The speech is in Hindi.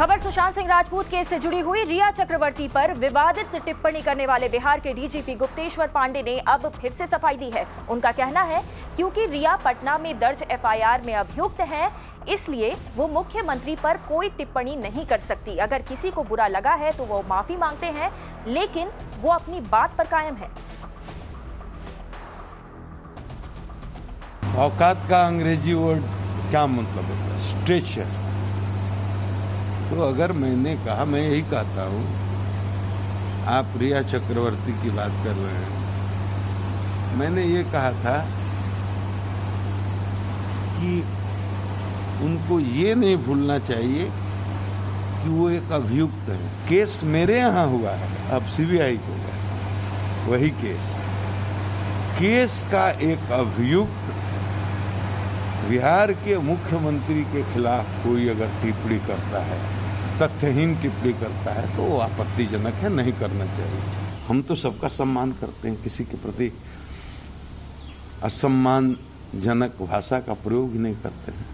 खबर सुशांत सिंह राजपूत केस से जुड़ी हुई रिया चक्रवर्ती पर विवादित टिप्पणी करने वाले बिहार के डीजीपी गुप्तेश्वर पांडे ने अब फिर से सफाई दी है। उनका कहना है क्योंकि रिया पटना में दर्ज एफआईआर में अभियुक्त हैं, इसलिए वो मुख्यमंत्री पर कोई टिप्पणी नहीं कर सकती। अगर किसी को बुरा लगा है तो वो माफी मांगते हैं, लेकिन वो अपनी बात पर कायम है। औकात का अंग्रेजी वर्ड क्या मतलब है? स्ट्रेचर। तो अगर मैंने कहा, मैं यही कहता हूँ, आप रिया चक्रवर्ती की बात कर रहे हैं, मैंने ये कहा था कि उनको ये नहीं भूलना चाहिए कि वो एक अभियुक्त है। केस मेरे यहाँ हुआ है, अब सीबीआई को गया वही केस का एक अभियुक्त बिहार के मुख्यमंत्री के खिलाफ कोई अगर टिप्पणी करता है, तथ्यहीन टिप्पणी करता है, तो आपत्तिजनक है, नहीं करना चाहिए। हम तो सबका सम्मान करते हैं, किसी के प्रति असम्मानजनक भाषा का प्रयोग नहीं करते हैं।